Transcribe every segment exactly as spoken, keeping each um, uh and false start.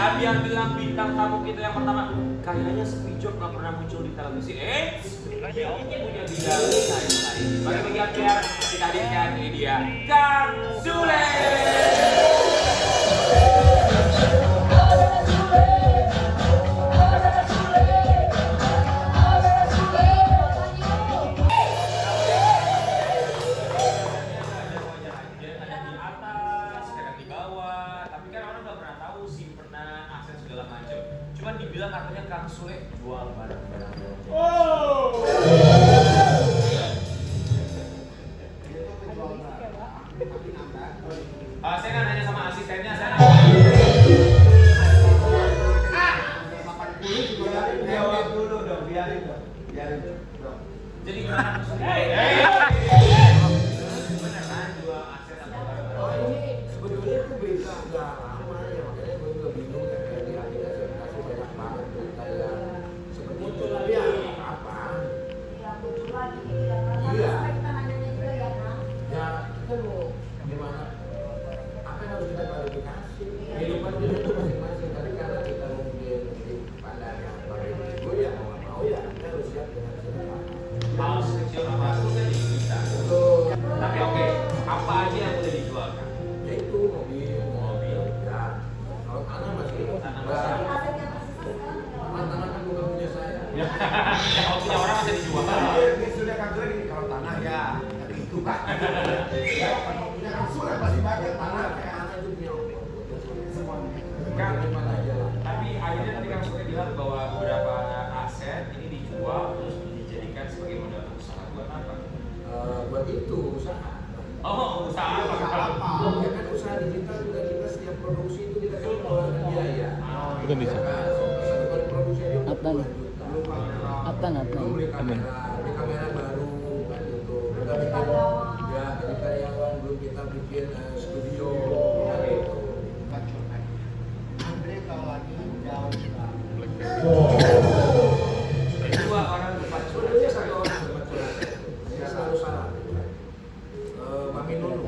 Tadi yang bilang bintang tamu kita yang pertama kayaknya sepijok nggak pernah muncul di televisi. Eh, ini punya bidang saya tadi. Bagi bagian biar kita hadirkan ini dia Kang Sule. Cuman dibilang katanya Kang Sule jual barang-barang. Oh. Uh, saya nggak nanya sama asistennya, saya nanya. Ah. Jawab dulu dong, biarin dong, biarin dong. Jadi Kang Sule. Hey, hey. Beneran jual aset atau barang-barang? Oh ini sebetulnya itu berita nggak lama ya, makanya gue juga bingung. Kalau punya orang masih dijual. Ini sudah kantor gini, kalau tanah ya itu kan. Ya kalau punya kantor masih banyak tanah kayak anak itu punya semua. Kan tapi akhirnya tadi Kang Sule bilang bahwa beberapa aset ini dijual terus dijadikan sebagai modal usaha buat apa? Buat itu usaha. Oh usaha apa? Ya kan usaha digital juga kita setiap produksi itu kita keluar biaya. Bukan bisa. Satu kali produksi itu. Apaan apaan? Amin. Di kamera baru kan itu. Kita bikin ya dari karyawan belum kita bikin studio kan itu. Andre kalau lagi jauh. Dua orang depan sebenarnya satu orang depan sudah selalu salah. Mami Nunu.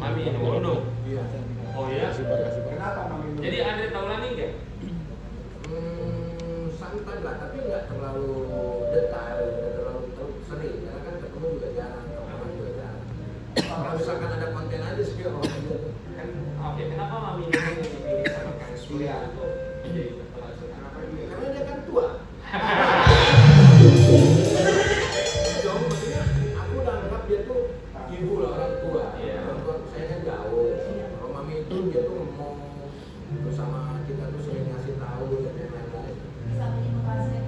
Mami Nunu. Iya. Oh ya. Kenapa Mami Nunu? Jadi Andre tahu lagi nggak? Santai lah, tapi nggak terlalu detail, nggak terlalu sering, karena kan ketemu juga jarang, orang juga jarang. Kalau misalkan ada konten aja sih orang juga. Kan, oke, kenapa Mami ini dipilih sama Kang Sule untuk menjadi kepala usaha? Kenapa juga? Karena dia kan tua. Jauh, maksudnya aku udah anggap dia tuh ibu lah, orang tua. Orang tua saya kan jauh. Kalau Mami itu dia tuh ngomong bersama kita tuh sering ngasih tahu dan lain-lain. Bisa menyebutkan ya,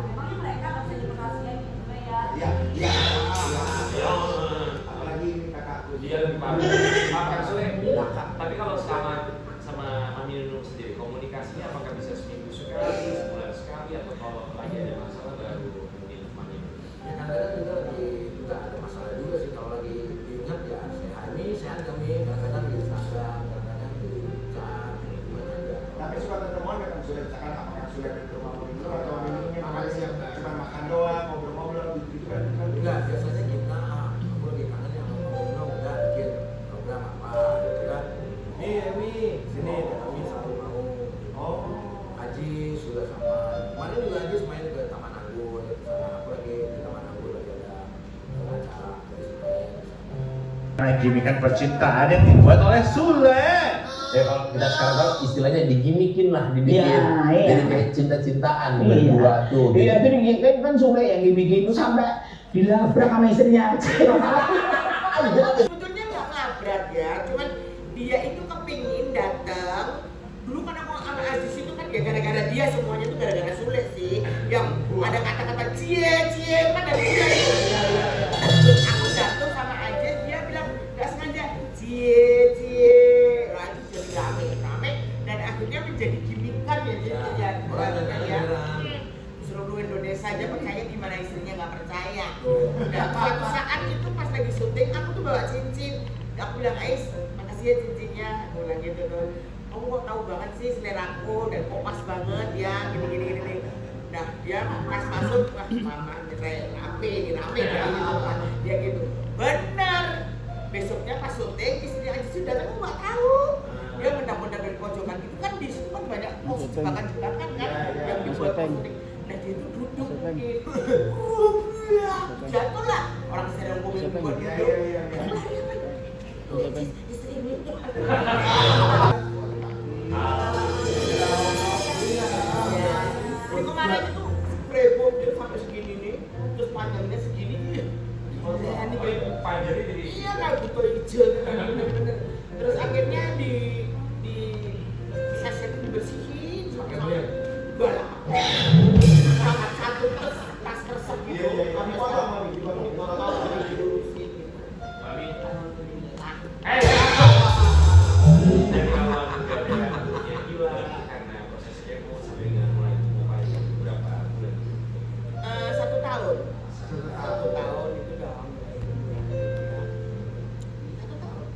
emang mereka nggak bisa diperkasihan gitu ya? Iya, iya, iya. Apalagi kakakku dia lebih paham. Kang Sule, tapi kalau sama sama Mami Nunung sendiri komunikasinya apakah bisa seminggu sekali, sebulan sekali, atau kalau lagi ada masalah baru mungkin Mami? Ya kadang-kadang kita lagi nggak ada masalah juga sih kalau lagi diingat ya. Sehat ini, sehat kami. Kadang-kadang di Instagram, kadang-kadang di chat, gimana aja. Tapi suka ketemuan nggak Kang Sule? Apakah Kang Sule ke rumah begitu atau mungkin cuma makan doang, ngobrol-ngobrol gitu kan? Enggak, biasanya kita aku lagi kangen yang ngobrol-ngobrol, udah bikin program apa gitu kan? Mi, Mi, sini kami satu mau. Oh, Haji sudah sama. Kemarin juga Haji main ke Taman Anggur, aku lagi di Taman Anggur lagi ada acara. Karena gimikan percintaan yang dibuat oleh Sule. Ya kalau kita sekarang istilahnya digimikin lah, dibikin ya, iya. Jadi kayak cinta-cintaan berdua iya. Tuh gitu. Iya itu digimikin kan Sule yang dibikin itu sampai dilabrak sama istrinya. Sebetulnya nggak labrak ya, cuman dia itu kepingin datang. Dulu kan aku sama Aziz itu kan ya gara-gara dia semuanya tuh gara-gara Sule sih. Yang ada kata-kata cie-cie kan dari dia. Aku jatuh sama aja dia bilang nggak sengaja cie-cie. Jadi gimikan ya, jadi ya, ya. Seluruh Indonesia aja percaya gimana istrinya nggak percaya. Dan suatu saat itu pas lagi syuting, aku tuh bawa cincin. Aku bilang, Ais, makasih ya cincinnya. Aku bilang gitu tuh. Kamu kok tahu banget sih selera aku dan kok pas banget ya, gini-gini gini. Nah dia pas masuk, wah mama nyerai, rame, rame, rame. Dia gitu, bener. Besoknya pas syuting, istrinya aja sudah, aku nggak tahu. Dia mendak-mendak dari pojokan gitu kan. di situ kan banyak pos jebakan-jebakan kan yang dibuat posting. Nah dia itu duduk gitu, jatuhlah orang sedang komen buat duduk. Istri minum. Jadi kemarin itu spray foam dia sampai segini nih, terus panjangnya segini. Oh ini panjangnya jadi. Iya kayak butuh hijau. Terus akhirnya di di saset dibersihin pakai minyak. Balah. Sangat satu terus tas resep gitu. Kami orang mami di bawah orang tahu di dulu sini. Mami. Eh. Dari awal juga dia gila karena proses kemo sampai dengan mulai tumbuh panjang berapa bulan? Eh satu tahun. Satu tahun itu dah. Satu tahun.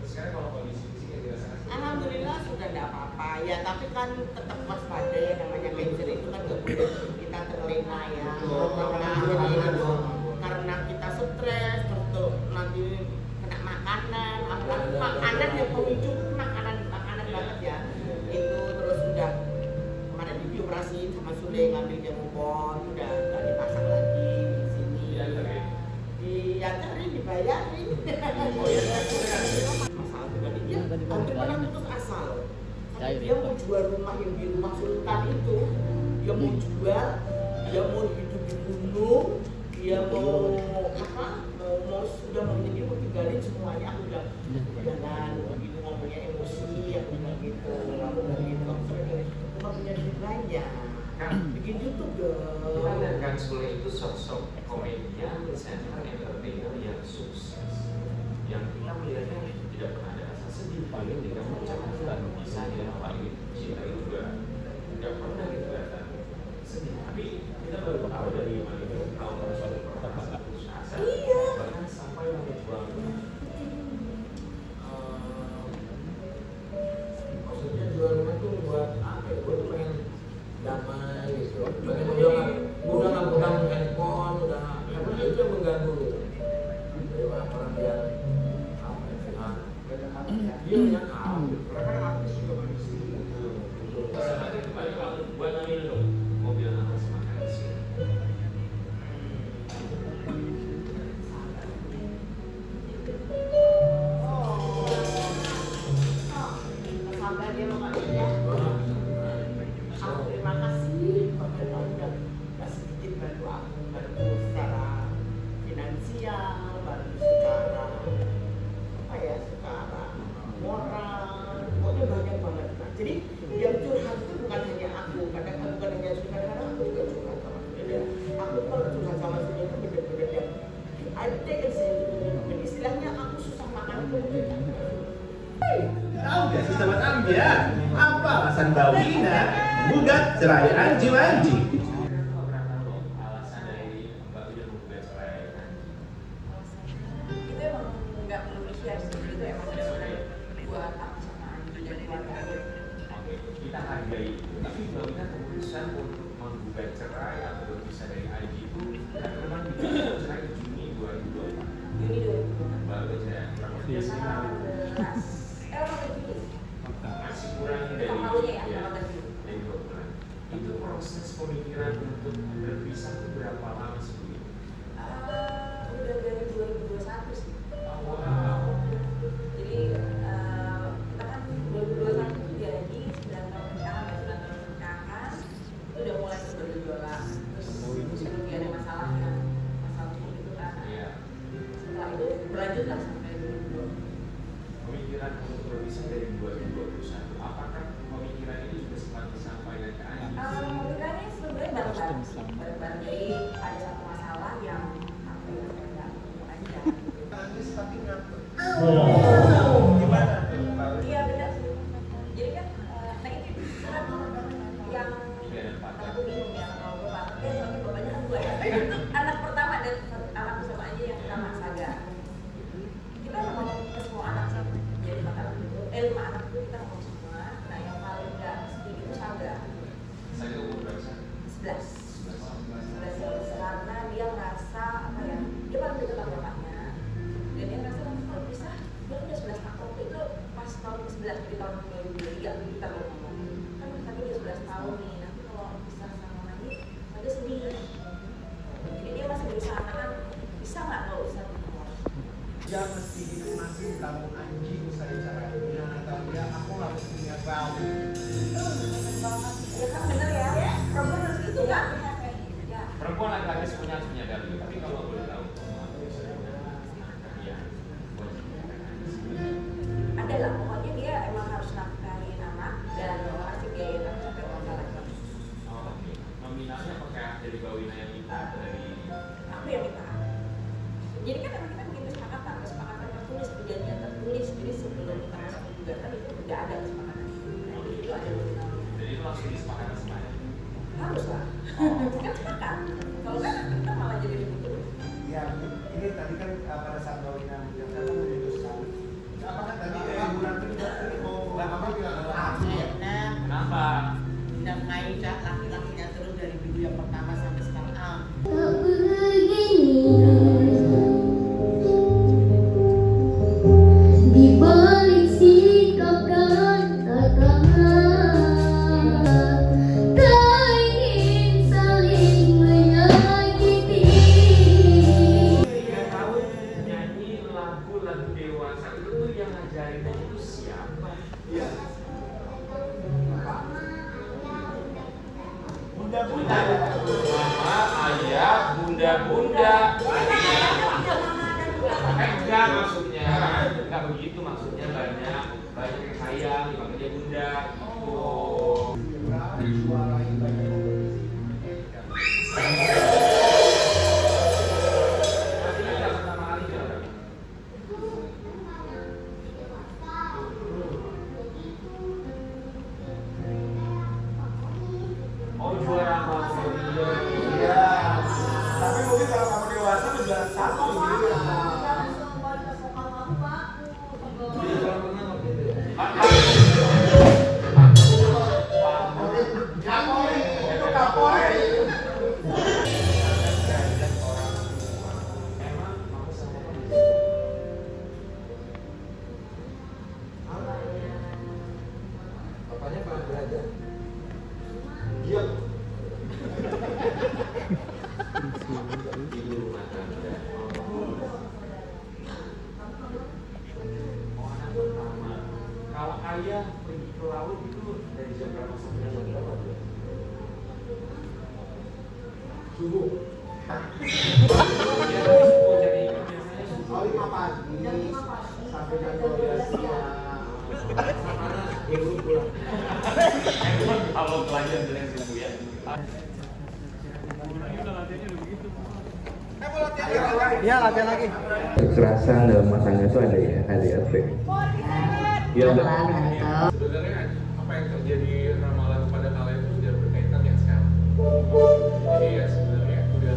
Terus sekarang kalau kondisi fisiknya dirasakan? Alhamdulillah sudah tidak apa-apa ya, tapi kan tetap waspada ya, namanya cancer itu kan nggak boleh kita terlena ya. Karena kita stres terus nanti kena makanan, apalagi makanan yang pemicu makanan makanan banget ya. Itu terus sudah kemarin dioperasi sama Sule ngambil jamu pon sudah nggak dipasang lagi. Ya teri dibayarin. Oh ya. Masalah bukan dia. Untuk orang itu asal. Dia mau jual rumah yang di rumah sultan itu. Dia mau jual. Dia mau hidup di gunung. Dia mau apa? Mau sudah menjadi mau tinggalin semuanya. Aku bilang jangan begitu ngomongnya emosi. Aku bilang gitu. Lalu begitu. Cuma punya duit banyak. Bikin YouTube dong. Kang Sule itu sosok komedian, presenter, entertainer yang sukses. Yang kita melihatnya tidak pernah ada rasa sedih, paling tidak mengucapkan kisah dan paling cinta juga tidak pernah kelihatan sedih. Tapi kita baru tahu dari mana itu tahun satu pertama putus asa, bahkan sampai menjual. Maksudnya jual rumah itu buat apa? Buat pengen damai gitu. Udah nggak pegang handphone, udah apa itu yang mengganggu gitu. Jadi orang yang apa ya? Dia yang tahu. Karena kan artis juga manusia. Sebenarnya kembali kalau buat naik dong, mobil apa semakin sih? Sebelas tahun itu pas tahun sebelas di tahun dua ribu tiga kita bertemu. tahu nih, nanti kalau aku pisah sama Mani, aku sedih. Jadi dia masih berusaha nahan, bisa nggak nggak usah dibuat? Dia mesti masih kamu anjing usah bicara dengan atau dia, aku harus punya bau. Itu bener banget. Ya kan bener ya? Perempuan harus gitu kan? Perempuan laki-laki semuanya harus menyadari, tapi kalau boleh tahu, ya. Ada lah, pokoknya dia emang harus nafkahi anak dan harus biaya anak sampai modal lagi. Oke, nominalnya apakah dari Bawina yang minta atau dari? Aku yang minta. Jadi kan emang kita bikin kesepakatan, kesepakatan tertulis, perjanjian tertulis, jadi sebelum kita masuk gugatan itu udah ada kesepakatan. Itu ada. Jadi langsung disepakati semuanya. Harus lah, kan sepakat. Kalau kan kita malah jadi betul. Ya, ini tadi kan pada saat Bawina yang datang memutuskan. Apakah tadi bulan ini tadi mau apa bilang lagi? Kenapa? Tidak ngajak laki-lakinya terus dari dulu yang pertama sampai sekarang. Kekerasan dalam rumah tangga itu ada ya, ada efek. Ya, sebenarnya apa yang terjadi ramalan kepada kalian itu sudah berkaitan yang sekarang. Jadi ya sebenarnya udah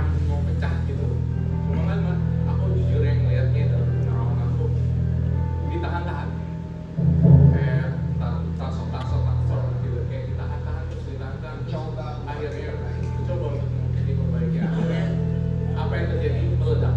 mau pecah gitu. Cuma kan aku jujur yang melihatnya dalam pengalaman aku ditahan-tahan, kayak tasok-tasok-tasok gitu, kayak ditahan-tahan terus ditahan-tahan. Coba akhirnya coba jadi perbaiki. Akhirnya apa yang terjadi meledak.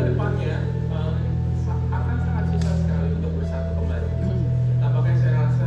Depannya uh, akan sangat susah sekali untuk bersatu kembali. Tampaknya saya rasa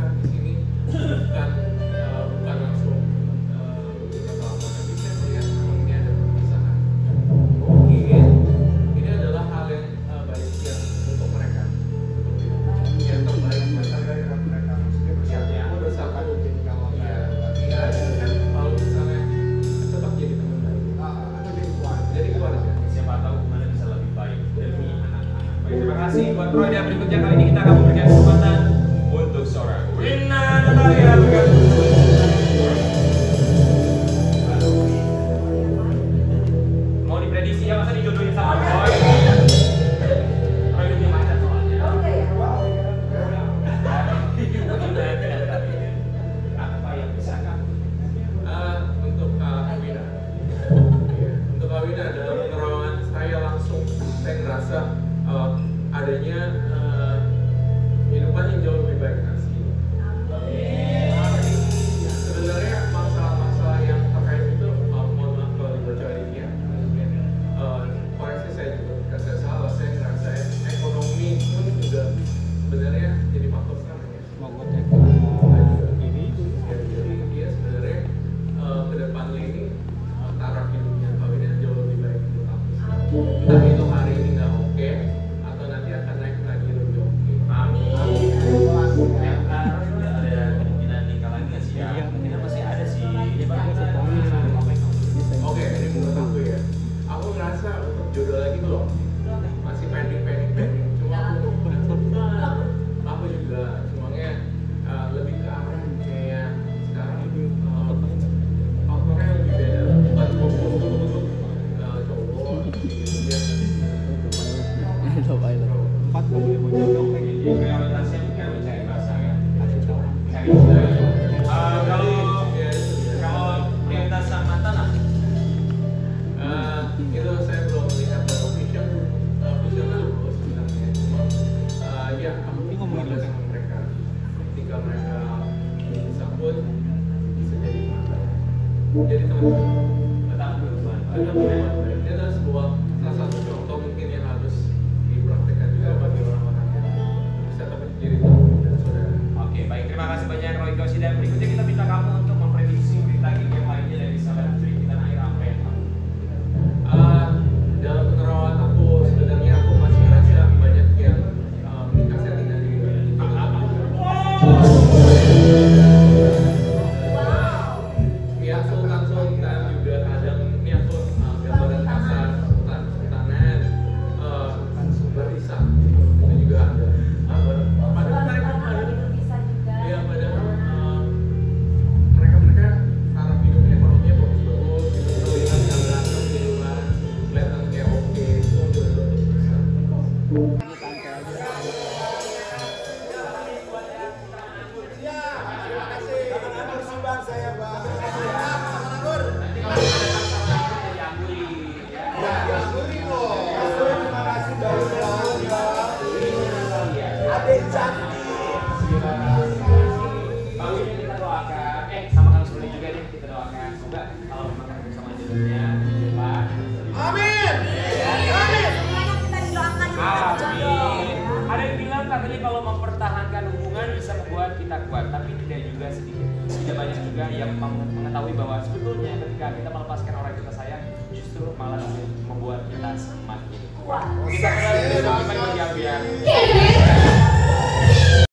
Uh, kalau kalau perintah sama tanah, uh, itu saya belum melihat official official sebenarnya. Cuma uh, ya kami ngomongin sama mereka. Ketika mereka disambut bisa jadi masalah. Jadi teman-teman, tetap berusaha. Ada memang itu adalah sebuah salah satu contoh mungkin yang harus dipraktikkan juga bagi orang-orang yang bisa terjadi tahu. Oke, baik, terima kasih banyak Roy Kosi, dan berikutnya kita minta kamu untuk memprediksi berita game yang lainnya dari salah satu di tanah air apa ya? Uh, dalam penerawan aku sebenarnya aku masih ngerasa banyak yang uh, meningkatkan dari apa? Miasul kansul dan juga kadang miasul uh, gambaran kasar sultan sultanan uh, berisah itu juga ada. Yang mengetahui bahwa sebetulnya ketika kita melepaskan orang kita sayang, justru malah membuat kita semakin kuat. Kita mulai dari bagaimana yang